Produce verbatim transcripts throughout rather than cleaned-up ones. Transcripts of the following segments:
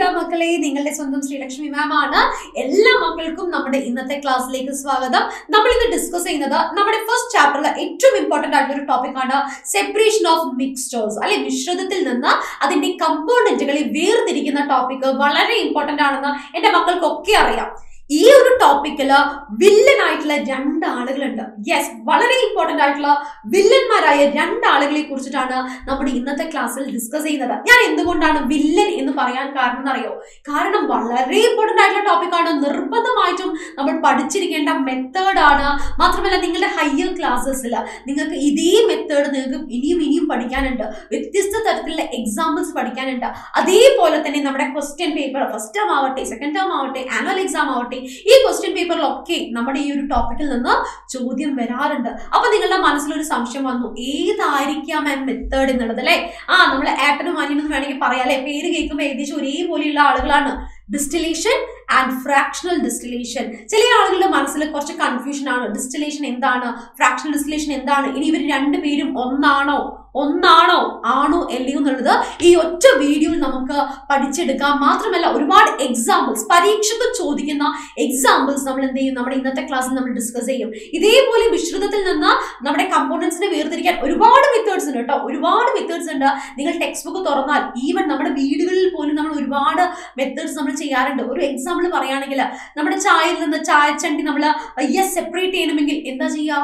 Srilakshmi Mamana, Ella Makalkum, numbered in the class Lake Swagadam, numbered in the discussing another, numbered first chapter, it too important topic under separation of mixtures. Ali Mishra the Tilana, Adini component, where the topic of Valari important another, and a Makal Kokiaria. This topic is villain. Yes, very important villain maraye rendu aalugale kurichittana nammude innathe class il discuss cheynathu. Njan endukondana villain ennu parayan kaaranam ariyo. Kaaranam very important aayittulla topic aanu nirbandhamayittum nammal padichirikkenda method aanu. Mathramalla ningalude higher classes il ningalku idhe method ningalku iniyum iniyum padikkanundu. Vyathyastha tarathilula examples padikkanundu. Adhe pole thanne nammude question paper first term aavatte second term aavatte annual exam aavatte this question paper okay nammade ee oru topic il ninna chodyam vararundu appo ningalde manasil oru samshayam vannu edaayirikkam method ennaladale aa nammal atom aninu venenge parayale peru kekkum edhichu ore poliyulla aalukalana distillation and fractional distillation chile aalukalde manasile korchu confusion aanu distillation endana fractional distillation endana ini ivaru rendu perum onnaano onnaano aanu elliyo ennaladu ee otta video il namukku padichedukka mathramalla oru vaad examples parikshakku chodikkunna examples nammal endu cheyum nammade innathe class il nammal discuss cheyum idhe pole mishridathil ninna nammade components ne veerthirikkan oru vaad methods undu ട്ടോ oru vaad methods undu ningal textbook thorannal even nammade veedukalil polum nammal oru vaad methods nammal cheyyarundu oru example parayanengil nammade chaayil ninna chaay chandi nammal yes separate cheyanamengil endha cheyya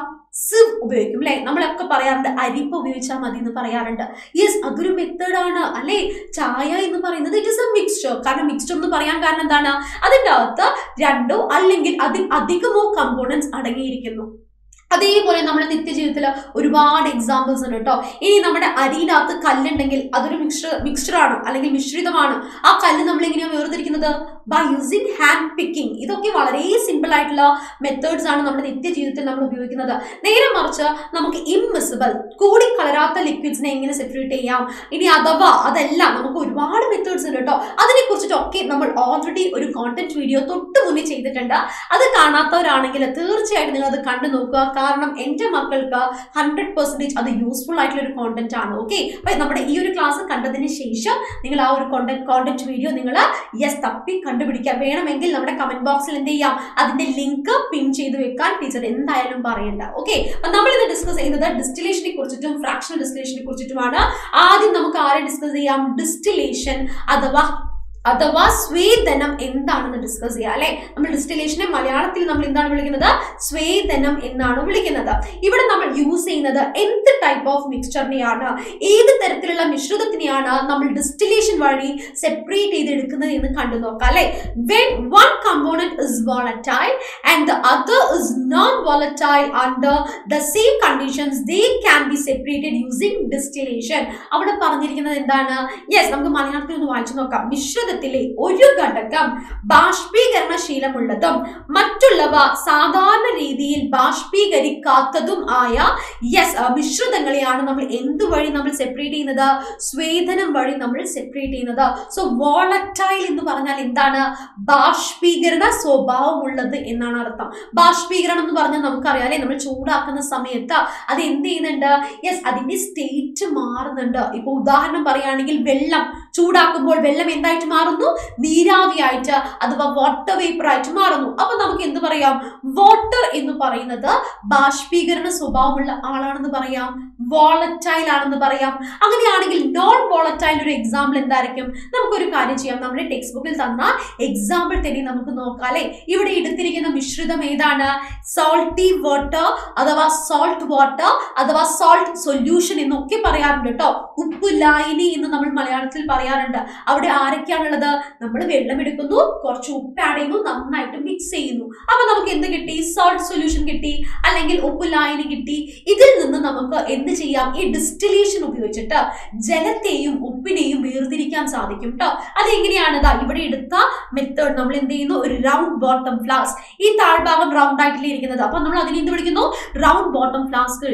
sieve ഉപയോഗിക്കും അല്ലേ നമ്മളൊക്കെ പറയാറുണ്ട് അരിപ്പ് ഉപയോഗിച്ചാൽ മതി എന്ന് പറയാറുണ്ട് yes അതൊരു method ആണ് അല്ലേ ചായ എന്ന് പറയുന്നത് ഇറ്റ് ഈസ് എ മിക്സ്ചർ കാരണം മിക്സ്ചർ എന്ന് പറയാൻ കാരണം എന്താണ് അതിന്റെ അകത്ത് രണ്ടോ അല്ലെങ്കിൽ അതിൽ അധികമോ കമ്പോണന്റ്സ് അടങ്ങിയിരിക്കുന്നു അതേപോലെ നമ്മുടെ നിത്യജീവിതത്തിൽ ഒരുപാട് എക്സാമ്പിൾസ് ഉണ്ട് ട്ടോ ഇനി നമ്മുടെ അരിയിനകത്ത് കല്ലുണ്ടെങ്കിൽ അതൊരു മിക്സ്ചർ മിക്സ്ചർ ആണ് അല്ലെങ്കിൽ മിശ്രിതമാണ് ആ കല്ല് നമ്മൾ എങ്ങനെയാണ് വേർതിരിക്കുന്നത് by using hand picking ഇതൊക്കെ വളരെ സിമ്പിൾ ആയിട്ടുള്ള മെത്തേഡ്സ് ആണ് നമ്മുടെ നിത്യജീവിതത്തിൽ നമ്മൾ ഉപയോഗിക്കുന്നത് നേരെ മറിച്ച് നമുക്ക് ഇംമിസിബിൾ കൂടി കളരാത്ത ലിക്വിഡ്സിനെ എങ്ങനെ സെപ്പറേറ്റ് ചെയ്യാം ഇനി അഥവാ അതെല്ലാം നമുക്ക് ഒരുപാട് മെത്തേഡ്സ് ഉണ്ട് ട്ടോ അതിനെ കുറിച്ചിട്ടൊക്കെ നമ്മൾ ഓൾറെഡി ഒരു കണ്ടന്റ് വീഡിയോ തൊട്ട് മുന്നേ ചെയ്തിട്ടുണ്ട് അത് കാണാത്തവരാണെങ്കിൽ തീർച്ചയായിട്ടും നിങ്ങൾ അത് കണ്ടു നോക്കുക കാരണം എൻ്റെ മക്കൾക്ക് നൂറ് ശതമാനം അത് യൂസ്ഫുൾ ആയിട്ടുള്ള ഒരു കണ്ടന്റ് ആണ് ഓക്കേ അപ്പോൾ നമ്മുടെ ഈ ഒരു ക്ലാസ് കണ്ടതിന് ശേഷം നിങ്ങൾ ആ ഒരു കണ്ടന്റ് കണ്ടന്റ് വീഡിയോ നിങ്ങൾ യെസ് തപ്പി കണ്ടുപിടിക്കുക വേണമെങ്കിൽ നമ്മുടെ കമന്റ് ബോക്സിൽ എന്ത് ചെയ്യാം അതിന്റെ ലിങ്ക് പിൻ ചെയ്തു വെക്കാൻ ടീച്ചർ എന്തായാലും പറയണ്ട ഓക്കേ അപ്പോൾ നമ്മൾ ഇന്ന് ഡിസ്കസ് ചെയ്യുന്നത് ഡിസ്റ്റിലേഷനെ കുറിച്ചും ഫ്രാക്ഷണൽ ഡിസ്റ്റിലേഷനെ കുറിച്ചുമാണ് ആദ്യം നമുക്ക് ആരെ ഡിസ്കസ് ചെയ്യാം ഡിസ്റ്റിലേഷൻ അഥവാ അഥവാ സ്വേദനം എന്താണെന്ന് ഡിസ്കസ് ചെയ്യാം അല്ലേ നമ്മൾ ഡിസ്റ്റിലേഷനെ മലയാളത്തിൽ നമ്മൾ എന്താണ് വിളിക്കുന്നത് സ്വേദനം എന്നാണ് വിളിക്കുന്നത് ഇവിടെ നമ്മൾ യൂസ് ചെയ്യുന്നത് എന്ത് ടൈപ്പ് ഓഫ് മിക്സ്ചറിനെയാണ് ഏത് തരത്തിലുള്ള മിശ്രിതത്തിനെയാണ് നമ്മൾ ഡിസ്റ്റിലേഷൻ വഴി സെപ്പറേറ്റ് ചെയ്തെടുക്കുന്നത് എന്ന് കണ്ടു നോക്കാം അല്ലേ when one component is volatile and the other is non volatile under the same conditions they can be separated using distillation അവിടെ പറഞ്ഞിരിക്കുന്നത് എന്താണ് യെസ് നമുക്ക് മലയാളത്തിൽ ഒന്ന് വായിച്ചു നോക്കാം മിശ്രിത ഒരു ഘടകം ബാഷ്പീകരണശീലമുള്ളതും മറ്റുള്ളവ സാധാരണ രീതിയിൽ ബാഷ്പീകരിക്കാത്തതും ആയ യെസ് മിശ്രിതങ്ങളെയാണ് നമ്മൾ എന്ത് വഴി നമ്മൾ സെപ്പറേറ്റ് ചെയ്യുന്നത് സ്വേദനം വഴി നമ്മൾ സെപ്പറേറ്റ് ചെയ്യുന്നത് സോ വോളറ്റൈൽ എന്ന് പറഞ്ഞാൽ എന്താണ് ബാഷ്പീകരണ സ്വഭാവമുള്ളത് എന്നാണ് അർത്ഥം ബാഷ്പീകരണം എന്ന് പറഞ്ഞാൽ നമുക്കറിയാം അല്ലേ നമ്മൾ ചൂടാക്കുന്ന സമയത്ത് അത് എന്ത് ചെയ്യുന്നുണ്ട് യെസ് അതിന്റെ സ്റ്റേറ്റ് മാറുന്നുണ്ട് ഇപ്പൊ ഉദാഹരണം പറയുകയാണെങ്കിൽ വെള്ളം ചൂടാക്കുമ്പോൾ വെള്ളം എന്തായിട്ട് മാറുന്നു നീരാവിയായിട്ട് അഥവാ വാട്ടർ വേപ്പർ ആയിട്ട് മാറുന്നു അപ്പോൾ നമുക്ക് എന്ത് പറയാം വാട്ടർ എന്ന് പറയുന്നത് ബാഷ്പീകരണ സ്വഭാവമുള്ള ആളാണെന്ന് പറയാം വോളറ്റൈൽ ആണെന്ന് പറയാം അങ്ങനെയാണെങ്കിൽ നോൺ വോളറ്റൈൽ ഒരു എക്സാമ്പിൾ എന്തായിരിക്കും നമുക്കൊരു കാര്യം ചെയ്യാം നമ്മുടെ ടെക്സ്റ്റ് ബുക്കിൽ തന്ന എക്സാമ്പിൾ തന്നെ നമുക്ക് നോക്കാം അല്ലേ ഇവിടെ എടുത്തിരിക്കുന്ന മിശ്രിതം ഏതാണ് സോൾട്ടി വാട്ടർ അഥവാ സോൾട്ട് വാട്ടർ അഥവാ സോൾട്ട് സൊല്യൂഷൻ എന്നൊക്കെ പറയാറുണ്ട് കേട്ടോ ഉപ്പുലായിനി എന്ന് നമ്മൾ മലയാളത്തിൽ പറയാറുണ്ട് അവിടെ ആരൊക്കെയാണുള്ളത് നമ്മൾ വെള്ളം എടുക്കുന്നു കുറച്ച് ഉപ്പ് ആഡ് ചെയ്യുന്നു നന്നായിട്ട് മിക്സ് ചെയ്യുന്നു അപ്പോൾ നമുക്ക് എന്ത് കിട്ടി സോൾട്ട് സൊല്യൂഷൻ കിട്ടി അല്ലെങ്കിൽ ഉപ്പ് ലായനി കിട്ടി ഇതിൽ നിന്ന് നമുക്ക് എന്ത് ചെയ്യാം ഈ ഡിസ്റ്റിലേഷൻ ഉപയോഗിച്ചിട്ട് ജലത്തെയും ഉപ്പിനെയും വേർതിരിക്കാൻ സാധിക്കും ട്ടോ അതെങ്ങനെയാണ് ഇവിടെ എടുത്ത മെത്തേഡ് നമ്മൾ എന്ത് ചെയ്യുന്നു ഒരു റൗണ്ട് ബോട്ടം ഫ്ലാസ്ക് ഈ താഴ്ഭാഗം റൗണ്ട് ആയിട്ടില്ല ഇരിക്കുന്നത് അപ്പൊ നമ്മൾ അതിനെ എന്ത് വിളിക്കുന്നു റൗണ്ട് ബോട്ടം ഫ്ലാസ്ക്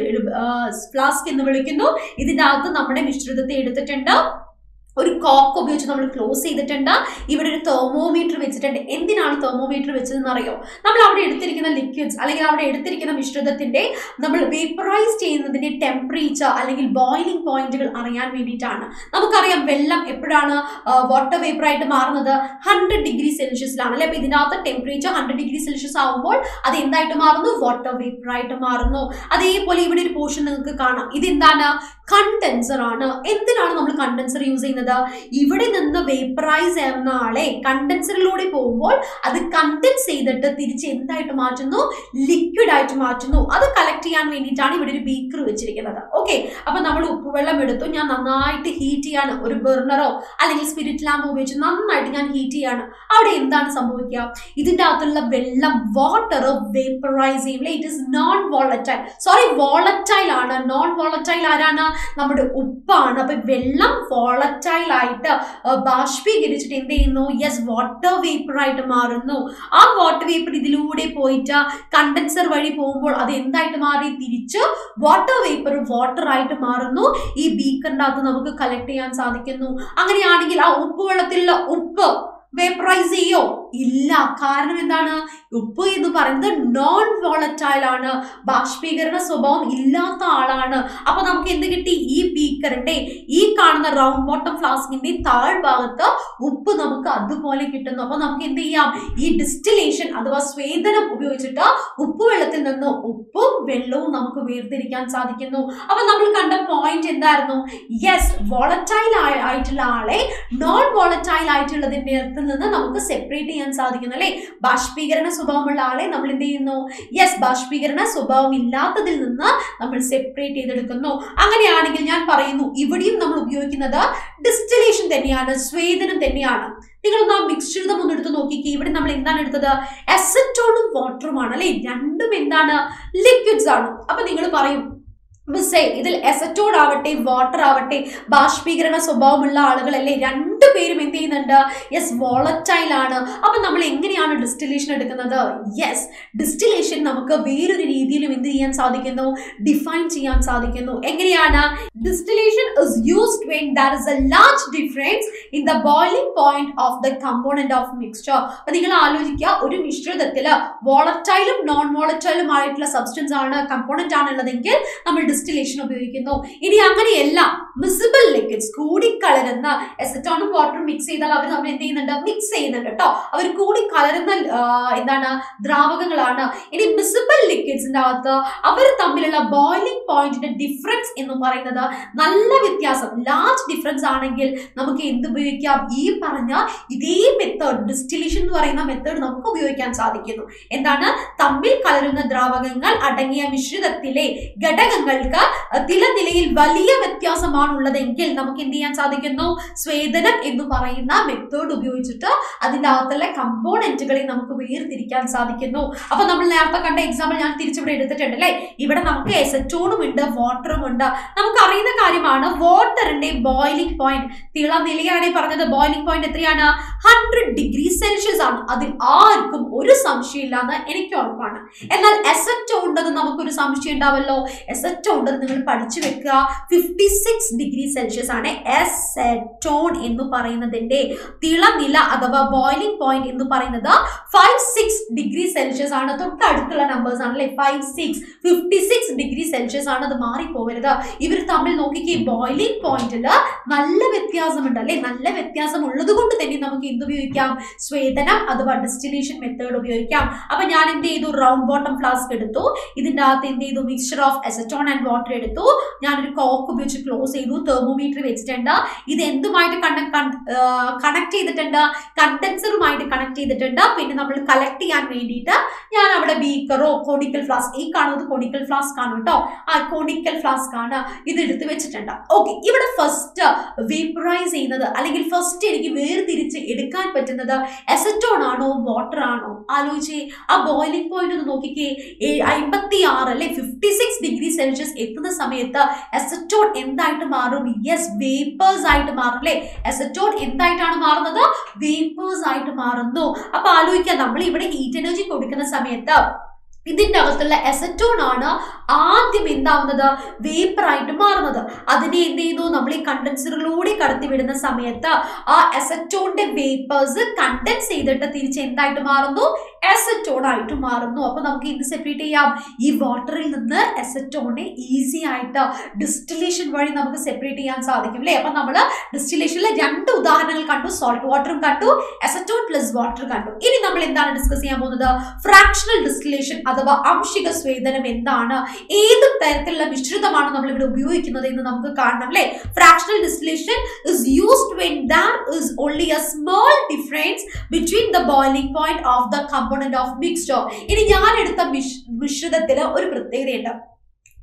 ഫ്ലാസ്ക് എന്ന് വിളിക്കുന്നു ഇതിനകത്ത് നമ്മുടെ മിശ്രിതത്തെ എടുത്തിട്ടുണ്ട് One cock of which we close the tender, even a thermometer which endinal thermometer which is Nario. Number taken liquids, alligator taken a mixture that the day, number vaporized in the temperature, alleged boiling point, Arian Vibitana. Namakaria Bellum Epidana, water vaporite Marnada, hundred degrees Celsius Lana, the temperature, hundred degrees Celsius outboard, at the end Marno, water vaporite Marno, at the polyvated portion of the Kana, Idindana, condenser honor, endinal condenser using. Even in the vaporize condenser loaded ball, other condense that the Tirichin Marchano, liquid Marchano, other collecting and Vinitani would be crew which another. Okay, upon Namu Puvella Medutunya, Nanite, Heaty and Urburner, a little spirit lamp which none nighting and heaty and out in that Sambukia. Ididatula Bella water of vaporizing, it is non volatile. Sorry, volatile, non volatile arana, number Upan, a Bella volatile. Light, uh, Bashpi Girichit in the yes, water vaporite marano. Our water vapor dilude poeta, condenser very pombo, Adinthite Mari Tiricha, water vapor, water right marano, E. Beacon Dadanaka collecting and Sadikano, Angrianilla, Upuatilla, Upper. Vaporize yo. Illa. Karanam endana. Uppu ennu parayunnathu non-volatile aanu. Bashpeekarana swabhavam illatha aalaanu. Appo namukku endu kitti ee beakerinte ee kaanuna round bottom flaskinte thaal bhagathu uppu namukku adupole kittunnu. Appo namukku endu cheyyam ee distillation athava swedhanam upayogichittu uppu vellathil ninnu uppu vellum namukku veerthirikkan sadhikkunnu. Appo nammal kanda point endayirunnu? Yes, volatile aayittulla aale non-volatile aayittullathinte separating and Sadikanale, Bashpigar and a Subamala, Namlino, yes, Bashpigar and a Subamilata Dilana, Namil separate either Dukano, Angani Anagan Parinu, Ivadim Namukinada, distillation Teniana, Swathan and Teniana. Mixture the Mundunoki, even Namlindan into the acetone water manale, Yandam Indana, liquids are up and the Parim. We say it'll acetone avate, water avate, Bashpigar and a Subamala, Alagalay. Yes, volatile ana. Distillation yes, distillation namukku veru reethiyilum endu cheyan sadhikkunnu define cheyan sadhikkunnu enganeyana. Distillation is used when there is a large difference in the boiling point of the component of mixture. Appo ningal aalochikka oru mishridathil volatile um non volatile um aayittulla substance aanu component aanullathenkil nammal distillation upayogikkunnu. Ini anganeyalla miscible liquids koodi kalarunna acetone water mix ചെയ്താൽ അവർ നമ്മൾ എന്ത് ചെയ്യുന്നുണ്ട് mix ചെയ്യുന്നുണ്ട് ട്ടോ അവർ കൂടി കലരുന്ന എന്താണ് ദ്രാവകങ്ങളാണ് ഇനി miscible ലിക്വിഡ്സിന്റെ അകത്ത് അവർ തമ്മിലുള്ള ബോയിലിംഗ് പോയിന്റിന്റെ ഡിഫറൻസ് എന്ന് പറയുന്നത് നല്ല വ്യത്യാസം ലാർജ് ഡിഫറൻസ് ആണെങ്കിൽ നമുക്ക് എന്ത് ഉപയോഗിക്കാം ഈ പറഞ്ഞ ഇതേ മെത്തേഡ് ഡിസ്റ്റിലേഷൻ എന്ന് പറയുന്ന മെത്തേഡ് നമുക്ക് ഉപയോഗിക്കാൻ സാധിക്കുന്നു എന്താണ് തമ്മിൽ കലരുന്ന ദ്രാവകങ്ങൾ അടങ്ങിയ മിശ്രിതത്തിലെ ഘടകങ്ങൾക്ക് തിലനിലയിൽ വലിയ വ്യത്യാസമാണ് ഉള്ളതെങ്കിൽ നമുക്ക് എന്ത് ചെയ്യാൻ സാധിക്കുന്നു സ്വേദനം in the Parina method of Buchita, Adinathala component to Tirikan Sadikino. Upon the Lapakanda example, and Tirichurated the Tendale. Even a case, a tone window, water window. Namkarina Karimana, water and a boiling point. Tila Niliade Parana, the boiling point at Triana, hundred degrees Celsius on Adin Arkum Urusam Shilana, any Korpana. And then acetone the Namakurusam Shindavalo, acetone the Padichiveka, fifty six degrees Celsius on a acetone in the Parana the day. Tila Nila Adava boiling point in the Parinada five six degrees Celsius under the particular numbers unlike five six fifty six degrees Celsius under the Mari Poverada. Even Tamil Noki boiling point Nalla Vithyasam Dale, Nalla Vithyasam Ulludu to the Namaki in the Vyakam, Swedanam, other distillation method of Vyakam. Apayan in the round bottom flask edito, Idinath in the mixture of acetone and water edito, Yan cock which close edu thermometer extender, Iden the might Uh, connect the tender, condenser might connect the tender, pin number collecting and made it. Yana beaker, conical flask, econo, the conical flask, a conical flask, either the which tender. Okay, even a first vaporize another, alleged first take where the rich edicant, but another acetone, water, aluche, a boiling point of the Noki, I but the R L fifty six degrees Celsius, eight to the Sameta, acetone in the item, yes, vapors item. Acetone in the item are vapors item are no. A paluka number, even heat energy could become a sameta. ഇതിന്റെ അകത്തുള്ള acetone ആണ് ആദ്യം എന്താവുന്നത് vapour ആയിട്ട് മാറുന്നത്. അതിനെ എന്ത് ചെയ്യുന്നു, നമ്മൾ ഈ കണ്ടൻസറിലൂടെ കടത്തിവിടുന്ന സമയത്ത് ആ അസറ്റോണിന്റെ വേപ്പേഴ്സ് കണ്ടൻസ് ചെയ്തിട്ട് തിരിച്ച് എന്തായിട്ട് മാറുന്നു, അസറ്റോൺ ആയിട്ട് മാറുന്നു. അപ്പൊ നമുക്ക് എന്ത് സെപ്പറേറ്റ് ചെയ്യാം, ഈ വാട്ടറിൽ നിന്ന് അസറ്റോണിനെ ഈസി ആയിട്ട് ഡിസ്റ്റിലേഷൻ വഴി നമുക്ക് സെപ്പറേറ്റ് ചെയ്യാൻ സാധിക്കും അല്ലേ. അപ്പൊ നമ്മൾ ഡിസ്റ്റിലേഷനിലെ രണ്ട് ഉദാഹരണങ്ങൾ കണ്ടു, സോൾട്ട് വാട്ടറും കണ്ടു, അസറ്റോൺ പ്ലസ് വാട്ടർ കണ്ടു. ഇനി നമ്മൾ എന്താണ് ഡിസ്കസ് ചെയ്യാൻ പോകുന്നത്, ഫ്രാക്ഷണൽ ഡിസ്റ്റിലേഷൻ അഥവാ ആംശിക സ്വേദനം എന്താണ്, ഏത് തരത്തിലുള്ള മിശ്രിതമാണ് നമ്മൾ ഇവിടെ ഉപയോഗിക്കുന്നത് എന്ന് നമുക്ക് കാണണം അല്ലേ. Fractional distillation is used when there is only a small difference between the boiling point of the component of mixture. ഇനി ഞാൻ എടുത്ത മിശ്രിതത്തിൽ ഒരു പ്രത്യേകതയുണ്ട്,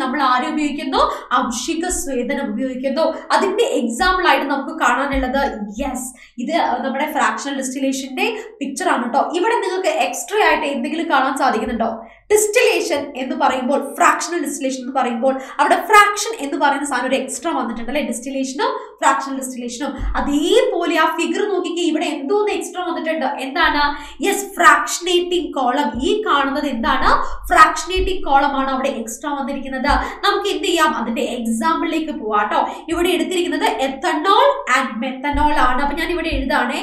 നമ്മൾ ആരും ഉപയോഗിക്കുന്നു, ആംശിക സ്വേദനം ഉപയോഗിക്കുന്നു. അതിന്റെ എക്സാമ്പിൾ ആയിട്ട് നമുക്ക് കാണാനുള്ളത്, യെസ്, ഇത് നമ്മുടെ ഫ്രാക്ഷണൽ ഡിസ്റ്റിലേഷന്റെ പിക്ചർ ആണ് കേട്ടോ. ഇവിടെ നിങ്ങൾക്ക് എക്സ്ട്രാ ആയിട്ട് എന്തെങ്കിലും കാണാൻ സാധിക്കുന്നുണ്ടോ? ഡിസ്റ്റിലേഷൻ എന്ന് പറയുമ്പോൾ, ഫ്രാക്ഷണൽ ഡിസ്റ്റിലേഷൻ എന്ന് പറയുമ്പോൾ അവിടെ ഫ്രാക്ഷൻ എന്ന് പറയുന്ന സാധനം ഒരു എക്സ്ട്രാ വന്നിട്ടുണ്ട് അല്ലെ. ഡിസ്റ്റിലേഷനും ഫ്രാക്ഷണൽ ഡിസ്റ്റിലേഷനും അതേപോലെ ആ ഫിഗർ നോക്കിക്കുക, ഇവിടെ എന്തോന്ന് എക്സ്ട്രാ വന്നിട്ടുണ്ട്. എന്താണ്, യെസ്, ഫ്രാക്ഷനേറ്റിംഗ് കോളം. ഈ കാണുന്നത് എന്താണ്, ഫ്രാക്ഷനേറ്റിംഗ് കോളം ആണ് അവിടെ എക്സ്ട്രാ വന്നിരിക്കുന്നത്. നമുക്ക് എന്ത് ചെയ്യാം, അതിന്റെ എക്സാമ്പിളിലേക്ക് പോവാട്ടോ. ഇവിടെ എടുത്തിരിക്കുന്നത് എത്തനോൾ ആൻഡ് മെത്തനോൾ ആണ്. അപ്പൊ ഞാൻ ഇവിടെ എഴുതാണേ,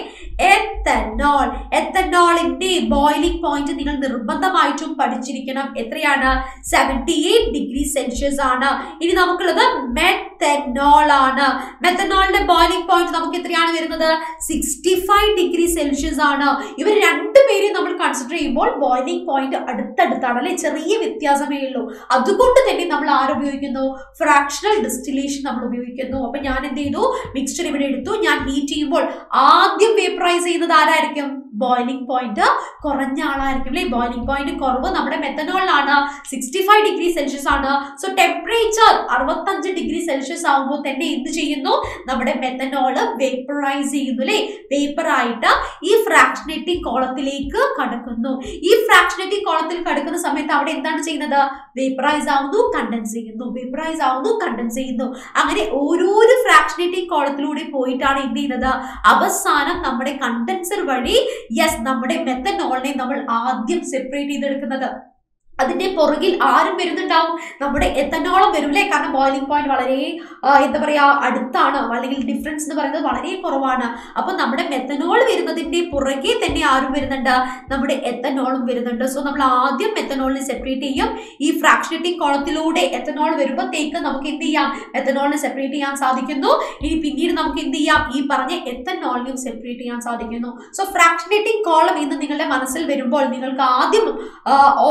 എത്തനോൾ, എത്തനോളിന്റെ ബോയിലിംഗ് പോയിന്റ് നിങ്ങൾ നിർബന്ധമായിട്ടും പഠിച്ചിരിക്കും. എത്രയാണ്, സെവന്റി എയ്റ്റ് ഡിഗ്രി സെൽഷ്യസ് ആണ്. ഇനി നമുക്കുള്ളത് മെത്തനോൾ ആണ്. മെത്തനോളിന്റെ ബോയിലിംഗ് പോയിന്റ് നമുക്ക് എത്രയാണ് വരുന്നത്, സിക്സ്റ്റി ഫൈവ് ഡിഗ്രി സെൽഷ്യസ് ആണ്. ഇവർ രണ്ടുപേരെയും നമ്മൾ കൺസിഡർ ചെയ്യുമ്പോൾ ബോയിലിംഗ് പോയിന്റ് അടുത്തടുത്താണ് അല്ലെ, ചെറിയ വ്യത്യാസമേ ഉള്ളൂ. അതുകൊണ്ട് തന്നെ നമ്മൾ ആരുപയോഗിക്കുന്നു, ഫ്രാക്ഷണൽ ഡിസ്റ്റിലേഷൻ നമ്മൾ ഉപയോഗിക്കുന്നു. അപ്പൊ ഞാൻ എന്ത് ചെയ്തു, മിക്സ്ചർ ഇവിടെ എടുത്തു. ഞാൻ ഹീറ്റ് ചെയ്യുമ്പോൾ ആദ്യം വേപ്പറൈസ് ചെയ്യുന്നത് ആരായിരിക്കും, ബോയിലിംഗ് പോയിന്റ് കുറഞ്ഞ ആളായിരിക്കും അല്ലെ. ബോയിലിംഗ് പോയിന്റ് കുറവ് നമ്മുടെ മെത്തനോളിലാണ്, സിക്സ്റ്റി ഫൈവ് ഡിഗ്രി സെൽഷ്യസ് ആണ്. സോ ടെമ്പറേച്ചർ അറുപത്തഞ്ച് ഡിഗ്രി സെൽഷ്യസ് ആകുമ്പോൾ തന്നെ എന്ത് ചെയ്യുന്നു, നമ്മുടെ മെത്തനോള് വേപ്പറൈസ് ചെയ്യുന്നു അല്ലേ. വേപ്പറായിട്ട് ഈ ഫ്രാക്ഷനേറ്റിംഗ് കോളത്തിലേക്ക് കടക്കുന്നു. ഈ ഫ്രാക്ഷനേറ്റിംഗ് കോളത്തിൽ കടക്കുന്ന സമയത്ത് അവിടെ എന്താണ് ചെയ്യുന്നത്, വേപ്പറൈസ് ആവുന്നു, കണ്ടൻസ് ചെയ്യുന്നു, വേപ്പറൈസ് ആവുന്നു, കണ്ടൻസ് ചെയ്യുന്നു. അങ്ങനെ ഓരോരോ ഫ്രാക്ഷനേറ്റിംഗ് കോളത്തിലൂടെ പോയിട്ടാണ് എന്ത് ചെയ്യുന്നത്, അവസാനം നമ്മുടെ കണ്ടൻസർ വഴി യെസ് നമ്മുടെ മെത്തനോളിനെ നമ്മൾ ആദ്യം സെപ്പറേറ്റ് ചെയ്തെടുക്കുന്നത്. അതിന്റെ പുറകിൽ ആരും വരുന്നുണ്ടാവും, നമ്മുടെ എത്തനോളം വരൂല്ലേ. കാരണം ബോയിലിംഗ് പോയിന്റ് വളരെ എന്താ പറയാ അടുത്താണ്, അല്ലെങ്കിൽ ഡിഫറൻസ് എന്ന് പറയുന്നത് വളരെ കുറവാണ്. അപ്പൊ നമ്മുടെ മെത്തനോൾ വരുന്നതിന്റെ പുറകെ തന്നെ ആരും വരുന്നുണ്ട്, നമ്മുടെ എത്തനോളും വരുന്നുണ്ട്. സോ നമ്മൾ ആദ്യം മെത്തനോളിനെ സെപ്പറേറ്റ് ചെയ്യും. ഈ ഫ്രാക്ഷനേറ്റിംഗ് കോളത്തിലൂടെ എത്തനോൾ വരുമ്പോഴത്തേക്ക് നമുക്ക് എന്ത് ചെയ്യാം, എത്തനോളിനെ സെപ്പറേറ്റ് ചെയ്യാൻ സാധിക്കുന്നു. ഇനി പിന്നീട് നമുക്ക് എന്ത് ചെയ്യാം, ഈ പറഞ്ഞ എത്തനോളിനെയും സെപ്പറേറ്റ് ചെയ്യാൻ സാധിക്കുന്നു. സോ ഫ്രാക്ഷനേറ്റിംഗ് കോളം എന്ന് നിങ്ങളുടെ മനസ്സിൽ വരുമ്പോൾ നിങ്ങൾക്ക് ആദ്യം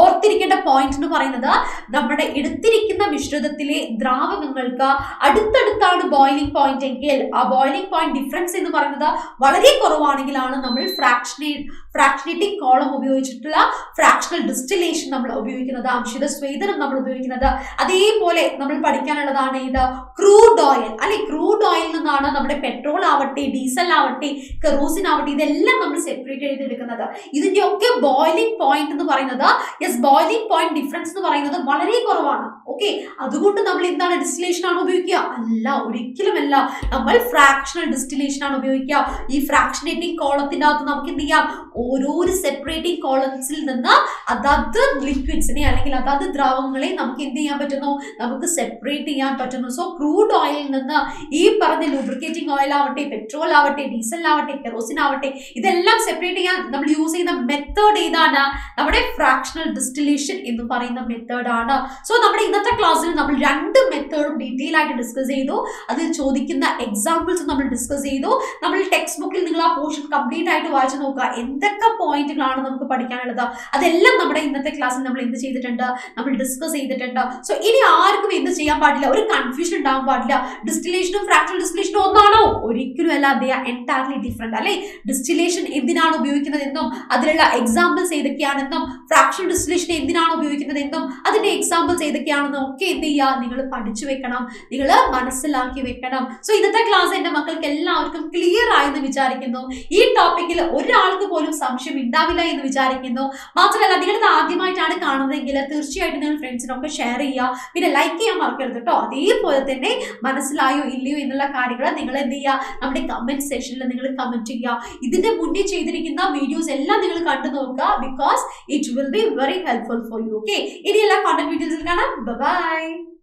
ഓർത്തിരിക്കേണ്ട പോയിന്റ് എന്ന് പറയുന്നത്, നമ്മുടെ എടുത്തിരിക്കുന്ന മിശ്രിതത്തിലെ ദ്രാവകങ്ങൾക്ക് അടുത്തടുത്താണ് ബോയിലിംഗ് പോയിന്റ് എങ്കിൽ ആ ബോയിലിംഗ് പോയിന്റ് ഡിഫറൻസ് എന്ന് പറയുന്നത് വളരെ കുറവാണെങ്കിലാണ് നമ്മൾ ഫ്രാക്ഷനേ ഫ്രാക്ഷനേറ്റിംഗ് കോളം ഉപയോഗിച്ചിട്ടുള്ള ഫ്രാക്ഷണൽ ഡിസ്റ്റിലേഷൻ നമ്മൾ ഉപയോഗിക്കുന്നത്, ആംശിക സ്വേദനം നമ്മൾ ഉപയോഗിക്കുന്നത്. അതേപോലെ നമ്മൾ പഠിക്കാനുള്ളതാണ് ഇത്, ക്രൂഡ് ഓയിൽ അല്ലെ. ക്രൂഡ് ഓയിൽ നിന്നാണ് നമ്മുടെ പെട്രോൾ ആവട്ടെ, ഡീസൽ ആവട്ടെ, കെറോസിൻ ആവട്ടെ, ഇതെല്ലാം നമ്മൾ സെപ്പറേറ്റ് ചെയ്തെടുക്കുന്നത്. ഇതിന്റെയൊക്കെ ബോയിലിംഗ് പോയിന്റ് എന്ന് പറയുന്നത് യെസ് ബോയിലിംഗ് പോയിന്റ് ഡിഫറൻസ് എന്ന് പറയുന്നത് വളരെ കുറവാണ്. ഓക്കെ, അതുകൊണ്ട് നമ്മൾ എന്താണ്, ഡിസ്റ്റിലേഷൻ ആണ് ഉപയോഗിക്കുക? അല്ല, ഒരിക്കലുമല്ല. നമ്മൾ ഫ്രാക്ഷണൽ ഡിസ്റ്റിലേഷൻ ആണ് ഉപയോഗിക്കുക. ഈ ഫ്രാക്ഷനേറ്റിംഗ് കോളത്തിനകത്ത് നമുക്ക് എന്ത് ചെയ്യാം, ഓരോ സെപ്പറേറ്റിംഗ് കോളംസിൽ നിന്ന് അതത് ലിക്വിഡ്സിനെ അല്ലെങ്കിൽ അതത് ദ്രാവകങ്ങളെ നമുക്ക് എന്ത് ചെയ്യാൻ പറ്റുന്നു, നമുക്ക് സെപ്പറേറ്റ് ചെയ്യാൻ പറ്റുന്നു. സോ ക്രൂഡ് ഓയിലിൽ നിന്ന് ഈ പറഞ്ഞ ലൂബ്രിക്കേറ്റിംഗ് ഓയിൽ ആവട്ടെ, പെട്രോൾ ആവട്ടെ, ഡീസൽ ആവട്ടെ, കെറോസിൻ ആവട്ടെ, ഇതെല്ലാം സെപ്പറേറ്റ് ചെയ്യാൻ നമ്മൾ യൂസ് ചെയ്യുന്ന മെത്തേഡ് ഏതാണ്, നമ്മുടെ ഫ്രാക്ഷണൽ ഡിസ്റ്റിലേഷൻ എന്ന് പറയുന്ന മെത്തേഡ് ആണ്. സോ നമ്മുടെ ഇന്നത്തെ ക്ലാസ്സിൽ നമ്മൾ രണ്ട് മെത്തേഡും ഡീറ്റെയിൽ ആയിട്ട് ഡിസ്കസ് ചെയ്തു, അതിൽ ചോദിക്കുന്ന എക്സാമ്പിൾസ് നമ്മൾ ഡിസ്കസ് ചെയ്തു. നമ്മൾ ടെക്സ്റ്റ് ബുക്കിൽ നിങ്ങൾ ആ പോർഷൻ കംപ്ലീറ്റ് ആയിട്ട് വായിച്ചു നോക്കുക, എന്തൊക്കെ പോയിന്റുകളാണ് നമുക്ക് പഠിക്കാനുള്ളത് അതെല്ലാം നമ്മുടെ ഇന്നത്തെ ക്ലാസ്സിൽ നമ്മൾ എന്ത് ചെയ്തിട്ടുണ്ട്, നമ്മൾ ഡിസ്കസ് ചെയ്തിട്ടുണ്ട്. സോ ഇനി ആർക്കും എന്ത് ചെയ്യാൻ പാടില്ല, ഒരു കൺഫ്യൂഷൻ ഉണ്ടാകാൻ പാടില്ല. ഡിസ്റ്റിലേഷനും ഫ്രാക്ഷണൽ ഡിസ്റ്റിലേഷനും ഒന്നാണോ? ഒരിക്കലും അല്ല, ദേ ആർ എൻറ്റയർലി ഡിഫറെന്റ് അല്ലേ. ഡിസ്റ്റിലേഷൻ എന്തിനാണ് ഉപയോഗിക്കുന്നത് എന്നും അതിലുള്ള എക്സാമ്പിൾസ് ഏതൊക്കെയാണെന്നും, ഫ്രാക്ഷണൽ ഡിസ്റ്റിലേഷൻ എന്തിനാണ് എന്തൊക്കെയാണ് ഉപയോഗിക്കുന്നത് എന്നും അതിന്റെ എക്സാമ്പിൾസ് ഏതൊക്കെയാണെന്നും ഒക്കെ എന്ത് ചെയ്യുക നിങ്ങൾ പഠിച്ചു വെക്കണം, നിങ്ങൾ മനസ്സിലാക്കി വെക്കണം. സോ ഇന്നത്തെ ക്ലാസ് എൻ്റെ മക്കൾക്ക് എല്ലാവർക്കും ക്ലിയർ ആയെന്ന് വിചാരിക്കുന്നു. ഈ ടോപ്പിക്കിൽ ഒരാൾക്ക് പോലും സംശയം ഉണ്ടാവില്ല എന്ന് വിചാരിക്കുന്നു. മാത്രമല്ല നിങ്ങളിത് ആദ്യമായിട്ടാണ് കാണുന്നതെങ്കിൽ തീർച്ചയായിട്ടും നിങ്ങൾ ഫ്രണ്ട്സിനൊക്കെ ഷെയർ ചെയ്യുക, പിന്നെ ലൈക്ക് ചെയ്യാൻ മറക്കരുത് കേട്ടോ. അതേപോലെ തന്നെ മനസ്സിലായോ ഇല്ലയോ എന്നുള്ള കാര്യങ്ങൾ നിങ്ങൾ എന്ത് ചെയ്യുക നമ്മുടെ കമന്റ് സെക്ഷനിൽ നിങ്ങൾ കമന്റ് ചെയ്യുക. ഇതിന്റെ മുന്നേ ചെയ്തിരിക്കുന്ന വീഡിയോസ് എല്ലാം നിങ്ങൾ കണ്ടു നോക്കുക, because it will be very helpful for you. Okay, ഇനിയെല്ലാം കോണ്ടന്റ് വീഡിയോസിൽ കാണാം. ബൈ.